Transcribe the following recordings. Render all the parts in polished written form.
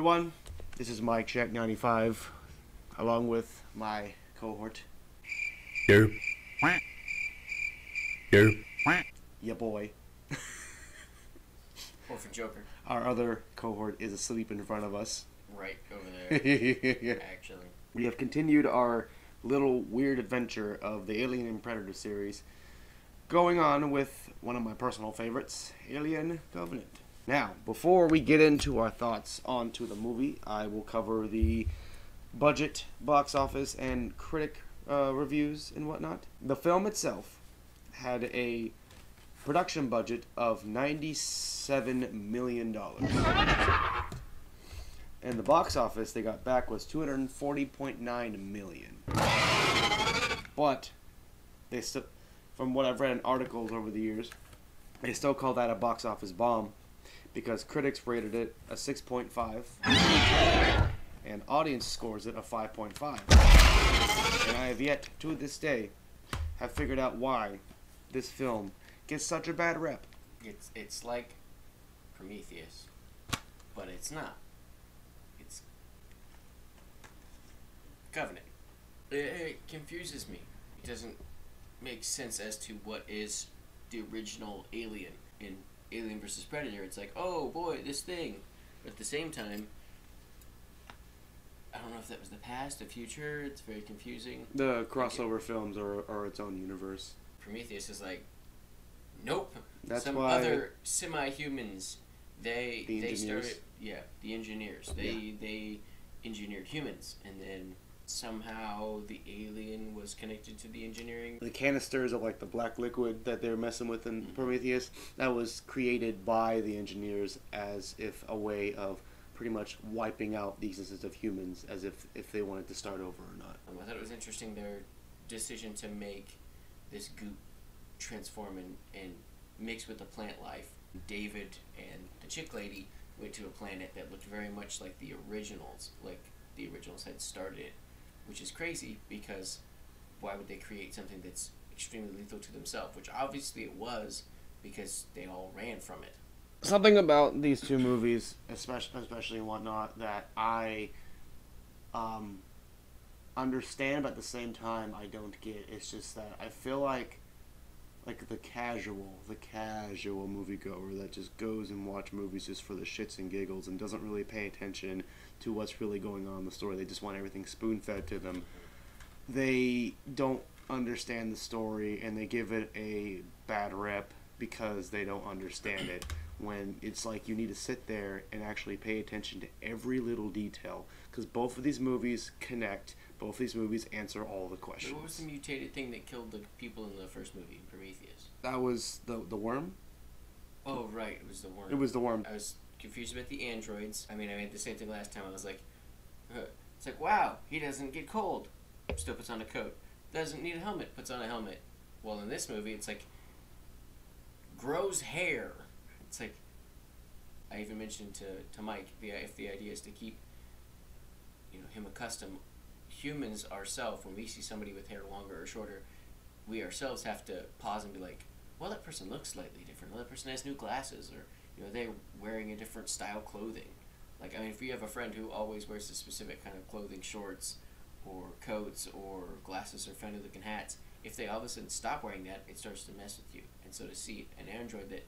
everyone. This is MykeCheck95, along with my cohort. Derp. Derp. Yeah, boy. Or for Joker. Our other cohort is asleep in front of us. Right over there. Yeah. Actually. We have continued our little weird adventure of the Alien and Predator series, going on with one of my personal favorites, Alien Covenant. Now, before we get into our thoughts onto the movie, I will cover the budget, box office, and critic reviews and whatnot. The film itself had a production budget of $97 million. And the box office they got back was $240.9 million. But, they still, from what I've read in articles over the years, they still call that a box office bomb, because critics rated it a 6.5 and audience scores it a 5.5. And I have yet, to this day, have figured out why this film gets such a bad rep. It's like Prometheus, but it's not. It's Covenant. It confuses me. It doesn't make sense as to what is the original Alien in Alien vs. Predator. It's like, oh boy, this thing. But at the same time, I don't know if that was the past, the future. It's very confusing. The crossover films are its own universe. Prometheus is like, nope. That's some other semi-humans. They started. Yeah, the engineers. They engineered humans, and then somehow the alien was connected to the engineering. The canisters of like the black liquid that they're messing with in Prometheus, that was created by the engineers as if a way of pretty much wiping out the existence of humans, as if they wanted to start over or not. I thought it was interesting their decision to make this goop transform and mix with the plant life. David and the chick lady went to a planet that looked very much like the originals, like the originals had started it. Which is crazy, because why would they create something that's extremely lethal to themselves? Which obviously it was, because they all ran from it. Something about these two movies, especially and whatnot, that I understand, but at the same time I don't get. It's just that I feel like the casual moviegoer that just goes and watch movies just for the shits and giggles and doesn't really pay attention to what's really going on in the story. They just want everything spoon-fed to them. They don't understand the story, and they give it a bad rep because they don't understand it, when it's like you need to sit there and actually pay attention to every little detail, because both of these movies connect. Both these movies answer all the questions. What was the mutated thing that killed the people in the first movie, Prometheus? That was the worm? Oh, right. It was the worm. It was the worm. I was confused about the androids. I made the same thing last time. I was like, it's like, wow, he doesn't get cold. Still puts on a coat. Doesn't need a helmet. Puts on a helmet. Well, in this movie, it's like, grows hair. It's like, I even mentioned to Mike, if the idea is to keep him accustomed. Humans ourselves, when we see somebody with hair longer or shorter, we ourselves have to pause and be like, well, that person looks slightly different. Well, that person has new glasses, or they're wearing a different style clothing. Like, if you have a friend who always wears a specific kind of clothing, shorts or coats or glasses or funny looking hats, if they all of a sudden stop wearing that, it starts to mess with you. And so to see an android that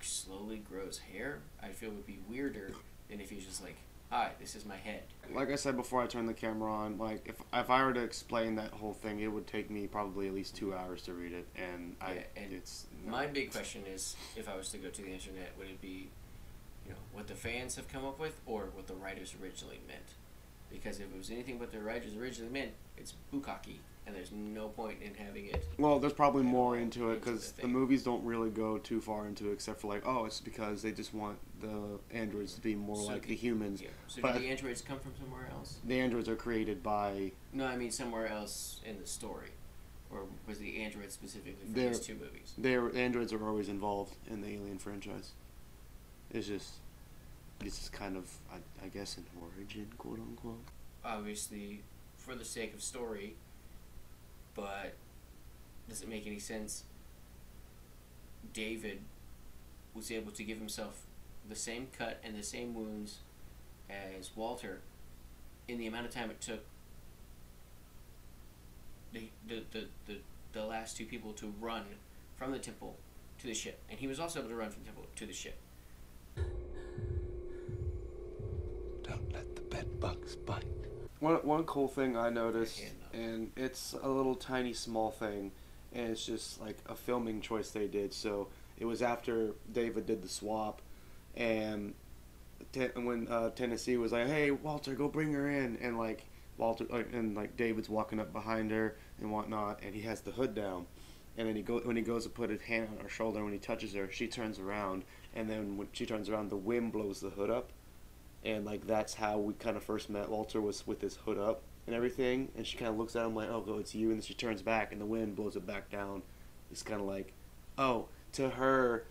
slowly grows hair, I feel would be weirder than if he's just like, hi, this is my head. Like I said before I turned the camera on, like, if I were to explain that whole thing, it would take me probably at least 2 hours to read it, and yeah, my big question is, if I was to go to the internet, would it be, what the fans have come up with, or what the writers originally meant? Because if it was anything but the writers originally meant, it's bukkake, and there's no point in having it. Well, there's probably more into it, because the movies don't really go too far into it, except for like, oh, it's because they just want the androids to be more so like the humans. Yeah. So but do the androids come from somewhere else? The androids are created by... No, I mean somewhere else in the story. Or was the android specifically for these two movies? The androids are always involved in the Alien franchise. It's just kind of, I guess, an origin, quote unquote. Obviously, for the sake of story, but does it make any sense? David was able to give himself the same cut and the same wounds as Walter in the amount of time it took the last two people to run from the temple to the ship. And he was also able to run from the temple to the ship. Don't let the bed bugs bite. One cool thing I noticed, and it's a little tiny small thing, and it's just like a filming choice they did. So it was after David did the swap, and when Tennessee was like, "Hey, Walter, go bring her in," and like Walter and like David's walking up behind her and whatnot, and he has the hood down, and then when he goes to put his hand on her shoulder, when he touches her, she turns around, and then when she turns around, the wind blows the hood up. And, like, that's how we kind of first met Walter, was with his hood up and everything. And she kind of looks at him like, oh, go, it's you. And then she turns back, and the wind blows it back down. It's kind of like, oh, to her,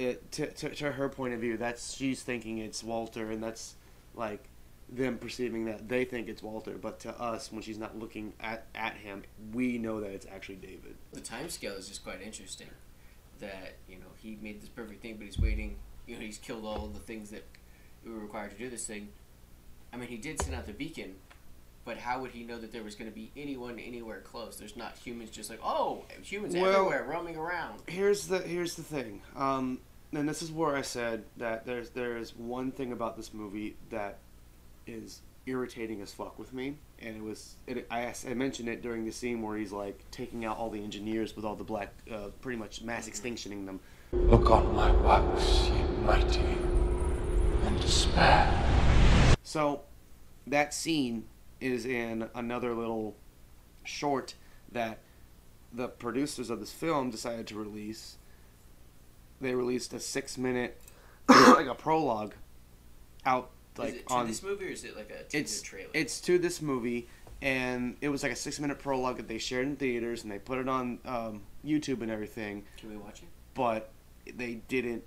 to her point of view, that's, she's thinking it's Walter. And that's, like, them perceiving that they think it's Walter. But to us, when she's not looking at him, we know that it's actually David. The time scale is just quite interesting. That, you know, he made this perfect thing, but he's waiting. You know, he's killed all of the things that... we were required to do this thing. I mean, he did send out the beacon, but how would he know that there was going to be anyone anywhere close? There's not humans just like, oh, humans everywhere roaming around. Here's the thing, and this is where I said that there's one thing about this movie that is irritating as fuck with me, and it was I mentioned it during the scene where he's like taking out all the engineers with all the black, pretty much mass extinctioning them. Look on my works, ye mighty. And despair. So that scene is in another little short that the producers of this film decided to release. They released a 6-minute like a prologue out, like, is it to on this movie, or is it like a teaser trailer? It's to this movie, and it was like a 6-minute prologue that they shared in theaters, and they put it on YouTube and everything. Can we watch it? But they didn't.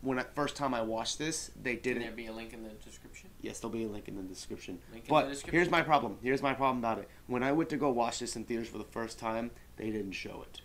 When I first time I watched this, they didn't. Can there be a link in the description? Yes, there'll be a link in the description. Here's my problem. Here's my problem about it. When I went to go watch this in theaters for the first time, they didn't show it.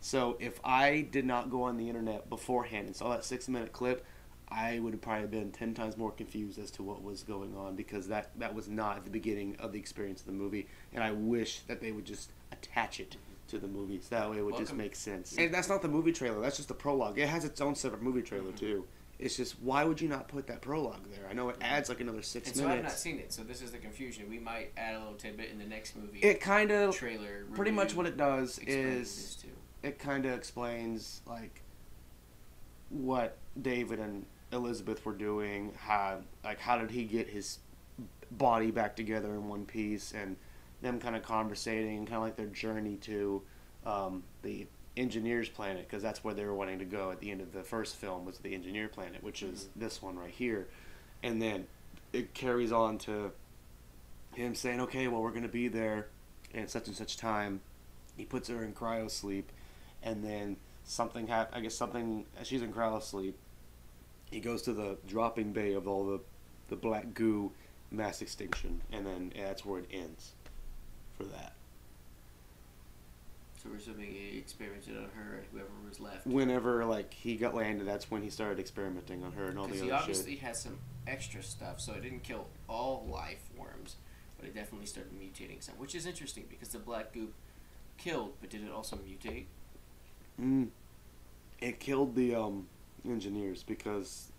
So if I did not go on the internet beforehand and saw that 6-minute clip, I would have probably been 10 times more confused as to what was going on, because that was not at the beginning of the experience of the movie, and I wish that they would just attach it to the movies. That way it would just make sense. And that's not the movie trailer. That's just the prologue. It has its own separate movie trailer, too. It's just, why would you not put that prologue there? I know it adds like another 6 minutes. And so I've not seen it, so this is the confusion. We might add a little tidbit in the next movie. It kind of... trailer. Pretty much what it does is... it kind of explains, like, what David and Elizabeth were doing. How did he get his body back together in one piece, and... them kind of conversating and kind of like their journey to the engineer's planet, because that's where they were wanting to go at the end of the first film, was the engineer planet, which is this one right here. And then it carries on to him saying, okay, well, we're going to be there in such and such time. He puts her in cryo sleep, and then something happens. She's in cryo sleep. He goes to the dropping bay of all the black goo, mass extinction, and then that's where it ends. That. So we're assuming he experimented on her and whoever was left. Whenever, like, he got landed, that's when he started experimenting on her and all the other shit. Because he obviously had some extra stuff, so it didn't kill all life forms, but it definitely started mutating some, which is interesting because the black goop killed, but did it also mutate? It killed the engineers, because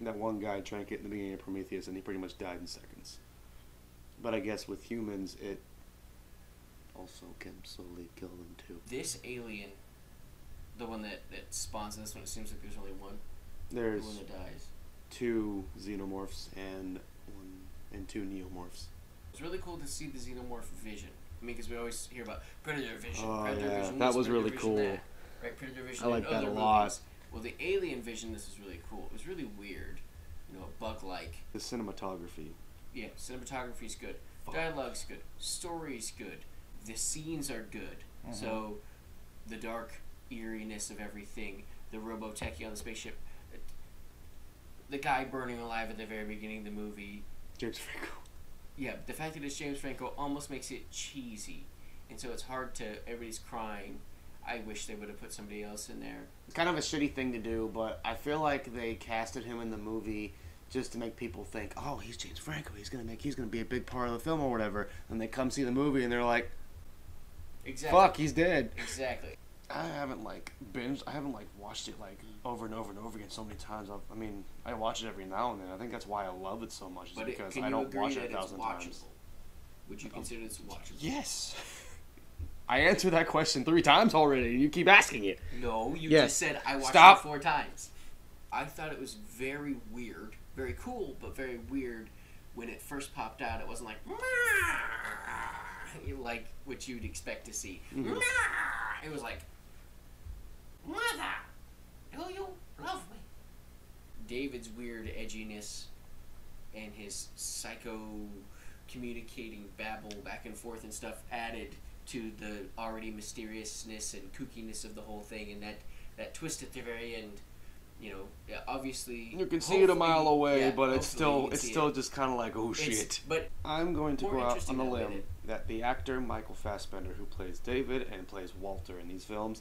that one guy drank it in the beginning of Prometheus, and he pretty much died in seconds. But I guess with humans, it also can slowly kill them too. This alien, the one that spawns in this one, it seems like there's only one. There's the one that dies. 2 xenomorphs and 2 neomorphs. It's really cool to see the xenomorph vision. I mean, because we always hear about predator vision. Oh, predator vision. That was really cool. Right, predator vision. I like that a lot. Well, the alien vision, this is really cool. It was really weird. You know, bug-like. The cinematography. Yeah, cinematography's good. Dialogue's good. Story's good. The scenes are good. So the dark eeriness of everything, the Robotechie on the spaceship, the guy burning alive at the very beginning of the movie. James Franco. Yeah, the fact that it's James Franco almost makes it cheesy. And so it's hard to... everybody's crying. I wish they would have put somebody else in there. It's kind of a shitty thing to do, but I feel like they casted him in the movie just to make people think, oh, he's James Franco, he's gonna be a big part of the film or whatever, and they come see the movie and they're like, exactly, fuck, he's dead. Exactly. I haven't watched it like over and over and over again so many times. I mean, I watch it every now and then. I think that's why I love it so much, is because I don't watch it 1,000 times. Would you consider this watchable? Yes. I answered that question 3 times already, and you keep asking it. No, you just said I watched it 4 times. I thought it was very weird, very cool, but very weird when it first popped out. It wasn't like, like what you'd expect to see. Mm-hmm. It was like, mother, do you love me? David's weird edginess and his psycho communicating babble back and forth and stuff added to the already mysteriousness and kookiness of the whole thing, and that twist at the very end, you know, obviously you can see it a mile away, yeah, but it's still just kind of like, oh shit. But I'm going to go out on a limb that the actor Michael Fassbender, who plays David and plays Walter in these films,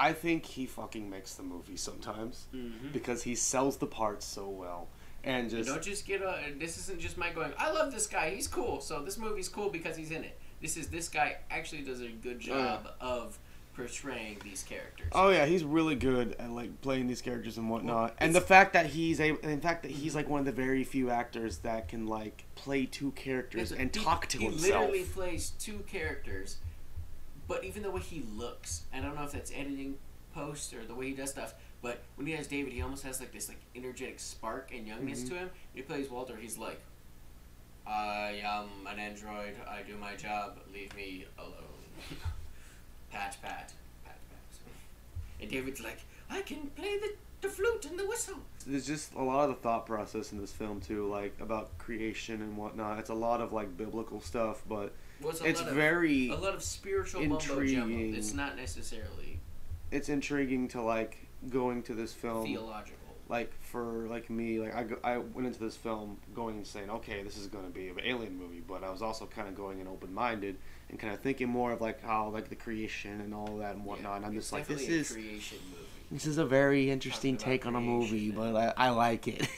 I think he fucking makes the movie sometimes, mm-hmm, because he sells the parts so well. And just, you don't just get a, this isn't just my going, I love this guy, he's cool, so this movie's cool because he's in it. This guy actually does a good job of portraying these characters. Oh yeah, he's really good at like playing these characters and whatnot. Well, and the fact that he's like one of the very few actors that can like play 2 characters and talk to himself. He literally plays 2 characters, but even the way he looks, I don't know if that's editing post or the way he does stuff. But when he has David, he almost has like this like energetic spark and youngness, mm-hmm, to him. When he plays Walter, he's like, I am an android. I do my job. Leave me alone. Pat. And David's like, I can play the flute and the whistle. There's just a lot of the thought process in this film too, like about creation and whatnot. It's a lot of like biblical stuff, but it's a lot of spiritual intriguing. It's not necessarily. It's intriguing to like. Going to this film theological, like for like me, like I went into this film going and saying, okay, this is going to be an alien movie, but I was also kind of going in open-minded and kind of thinking more of like how like the creation and all that and whatnot, and I'm just like, this is a creation movie. This is a very interesting take on a movie, but I like it.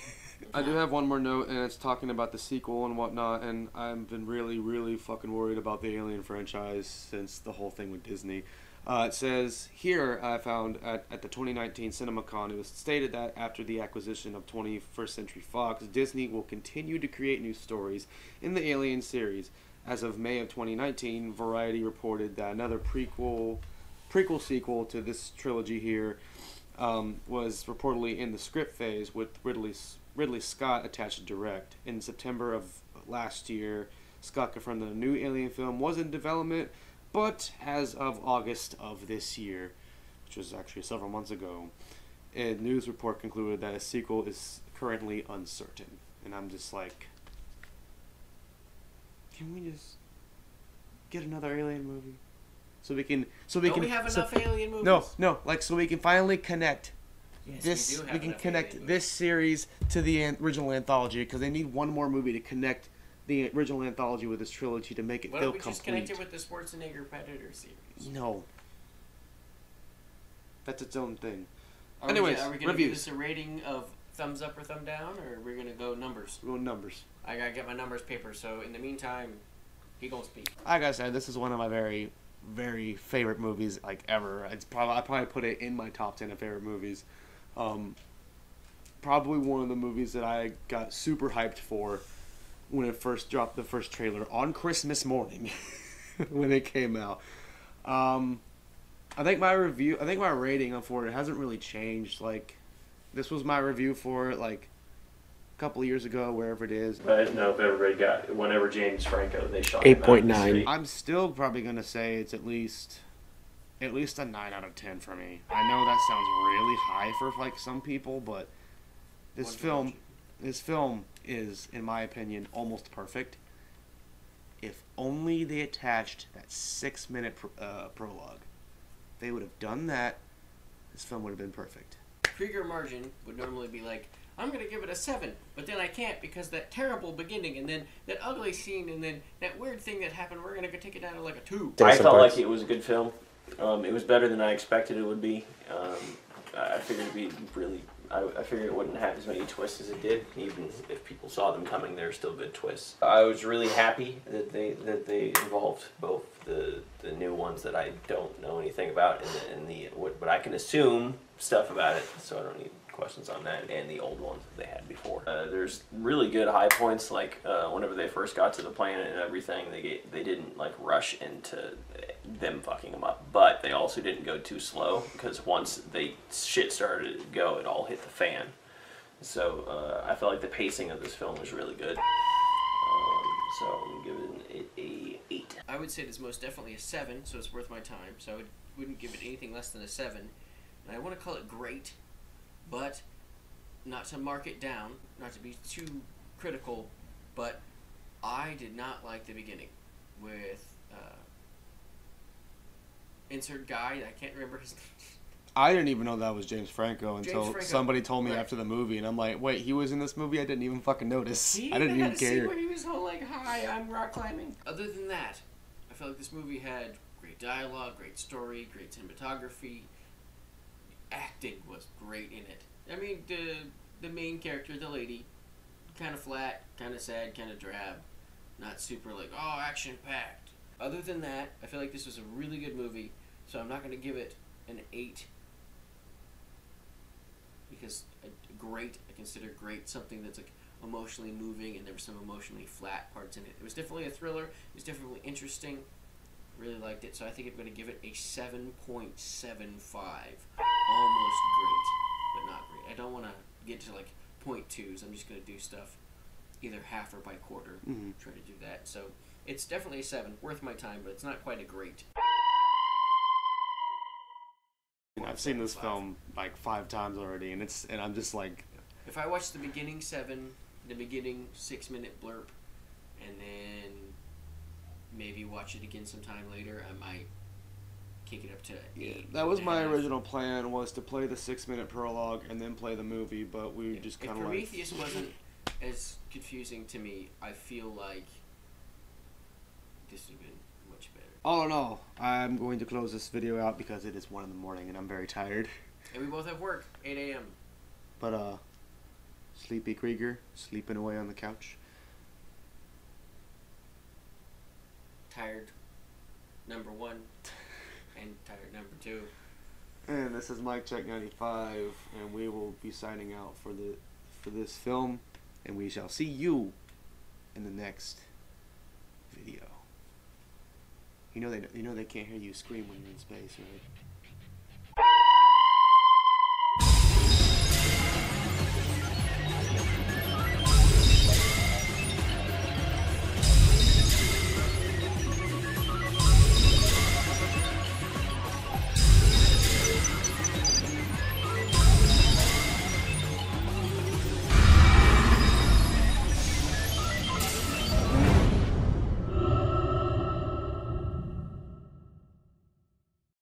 I do have one more note, and it's talking about the sequel and whatnot, and I've been really, really fucking worried about the Alien franchise since the whole thing with Disney. It says, here I found at the 2019 CinemaCon, it was stated that after the acquisition of 21st Century Fox, Disney will continue to create new stories in the Alien series. As of May of 2019, Variety reported that another prequel sequel to this trilogy here was reportedly in the script phase with Ridley Scott attached to direct. In September of last year, Scott confirmed that a new Alien film was in development, but as of August of this year, which was actually several months ago, a news report concluded that a sequel is currently uncertain. And I'm just like, can we just get another Alien movie? Don't we have enough Alien movies? No, like so we can finally connect. Yes, this. We can connect this series to the original anthology, because they need one more movie to connect the original anthology with this trilogy to make it feel complete. Why don't we just connect it with the Schwarzenegger Predator series? No. That's its own thing. Anyways, are we going to give this a rating of thumbs up or thumb down, or we're going to go numbers? We're going numbers. I got to get my numbers paper, so in the meantime, he gonna speak. Like I said, this is one of my very, very favorite movies, like, ever. I probably put it in my top 10 of favorite movies. Probably one of the movies that I got super hyped for when it first dropped, the first trailer on Christmas morning when it came out. I think my rating for it hasn't really changed. Like, this was my review for it like a couple of years ago, wherever it is. I don't know if everybody got it. Whenever James Franco, they shot 8.9. I'm still probably gonna say it's at least a 9 out of 10 for me. I know that sounds really high for like some people, but this film is, in my opinion, almost perfect. If only they attached that 6-minute prologue. If they would have done that, this film would have been perfect. Krieger margin would normally be like, I'm going to give it a 7, but then I can't because that terrible beginning, and then that ugly scene, and then that weird thing that happened, we're going to take it down to like a 2. I felt like it was a good film. It was better than I expected it would be. I figured it would be really... I figured it wouldn't have as many twists as it did. Even if people saw them coming, they're still good twists. I was really happy that they involved both the new ones that I don't know anything about and the what I can assume stuff about it, so I don't need questions on that, and the old ones that they had before. There's really good high points, like whenever they first got to the planet and everything, they didn't like rush into them fucking them up, but they also didn't go too slow, because once they shit started to go, it all hit the fan. So I felt like the pacing of this film was really good. So I'm giving it a 8. I would say it's most definitely a 7, so it's worth my time. So I wouldn't give it anything less than a 7. And I want to call it great, but not to mark it down, not to be too critical, but I did not like the beginning with insert guy, I can't remember his name. I didn't even know that was James Franco until somebody told me after the movie, and I'm like, wait, he was in this movie? I didn't even fucking notice. I didn't even care. See where he was all like, hi, I'm rock climbing. Other than that, I felt like this movie had great dialogue, great story, great cinematography. Acting was great in it. I mean, the main character, the lady, kind of flat, kind of sad, kind of drab, not super like, oh, action-packed. Other than that, I feel like this was a really good movie, so I'm not going to give it an 8, because great, I consider great something that's like emotionally moving, and there were some emotionally flat parts in it. It was definitely a thriller. It was definitely interesting. Really liked it, so I think I'm going to give it a 7.75. Almost great, but not great. I don't want to get to like 0.2s. I'm just going to do stuff either half or by quarter. Try to do that. So it's definitely a 7, worth my time, but it's not quite a great. I've seen this film like 5 times already, and I'm just like, if I watch the beginning 7, the beginning 6-minute blurb, and then maybe watch it again sometime later, I might kick it up to 8. That was my original plan, was to play the 6-minute prologue and then play the movie, but we just kind of like... Prometheus wasn't as confusing to me, I feel like this would have been much better. All in all, I'm going to close this video out because it is 1 in the morning and I'm very tired. And we both have work, 8 a.m. But, Sleepy Krieger, sleeping away on the couch. Tired number 1 and tired number 2. And this is MykeCheck95, and we will be signing out for this film, and we shall see you in the next video. You know they can't hear you scream when you're in space, right?